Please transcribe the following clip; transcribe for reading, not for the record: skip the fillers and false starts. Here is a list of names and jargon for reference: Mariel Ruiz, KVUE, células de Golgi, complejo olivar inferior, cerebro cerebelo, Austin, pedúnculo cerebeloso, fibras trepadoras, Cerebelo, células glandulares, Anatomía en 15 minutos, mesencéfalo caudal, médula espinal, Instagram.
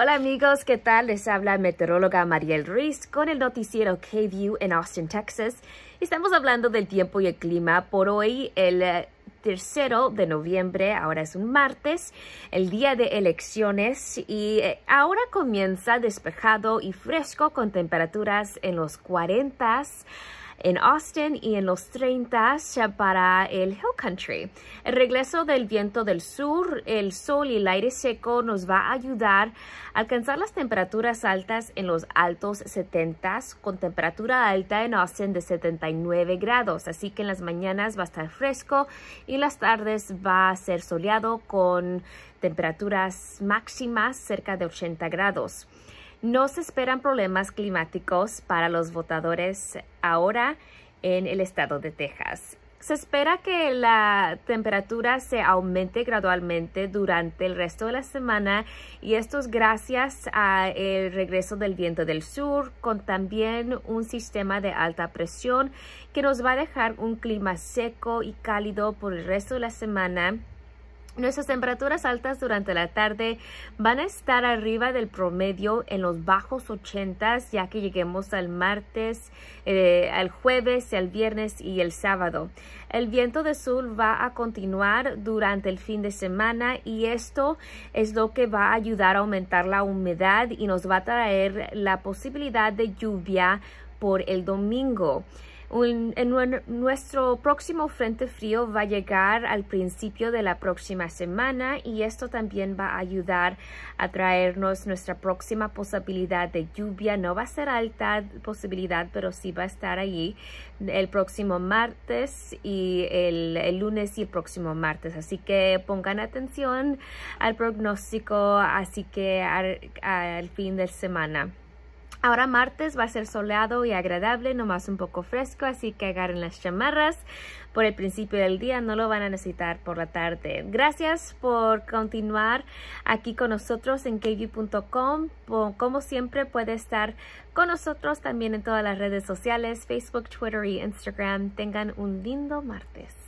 Hola amigos, ¿qué tal? Les habla meteoróloga Mariel Ruiz con el noticiero KVUE en Austin, Texas. Estamos hablando del tiempo y el clima por hoy, el 3 de noviembre, ahora es un martes, el día de elecciones, y ahora comienza despejado y fresco con temperaturas en los 40s. En Austin y en los 30s para el Hill Country. El regreso del viento del sur, el sol y el aire seco nos va a ayudar a alcanzar las temperaturas altas en los altos 70s, con temperatura alta en Austin de 79 grados. Así que en las mañanas va a estar fresco y en las tardes va a ser soleado con temperaturas máximas cerca de 80 grados. No se esperan problemas climáticos para los votadores ahora en el estado de Texas. Se espera que la temperatura se aumente gradualmente durante el resto de la semana, y esto es gracias al regreso del viento del sur con también un sistema de alta presión que nos va a dejar un clima seco y cálido por el resto de la semana. Nuestras temperaturas altas durante la tarde van a estar arriba del promedio en los bajos 80s, ya que lleguemos al martes, al jueves, al viernes y el sábado. El viento de sur va a continuar durante el fin de semana, y esto es lo que va a ayudar a aumentar la humedad y nos va a traer la posibilidad de lluvia por el domingo. Nuestro próximo frente frío va a llegar al principio de la próxima semana, y esto también va a ayudar a traernos nuestra próxima posibilidad de lluvia. No va a ser alta posibilidad, pero sí va a estar allí el próximo martes y el lunes y el próximo martes. Así que pongan atención al pronóstico, así que al fin de semana. Ahora martes va a ser soleado y agradable, nomás un poco fresco, así que agarren las chamarras por el principio del día, no lo van a necesitar por la tarde. Gracias por continuar aquí con nosotros en KVUE.com. Como siempre, puede estar con nosotros también en todas las redes sociales, Facebook, Twitter y Instagram. Tengan un lindo martes.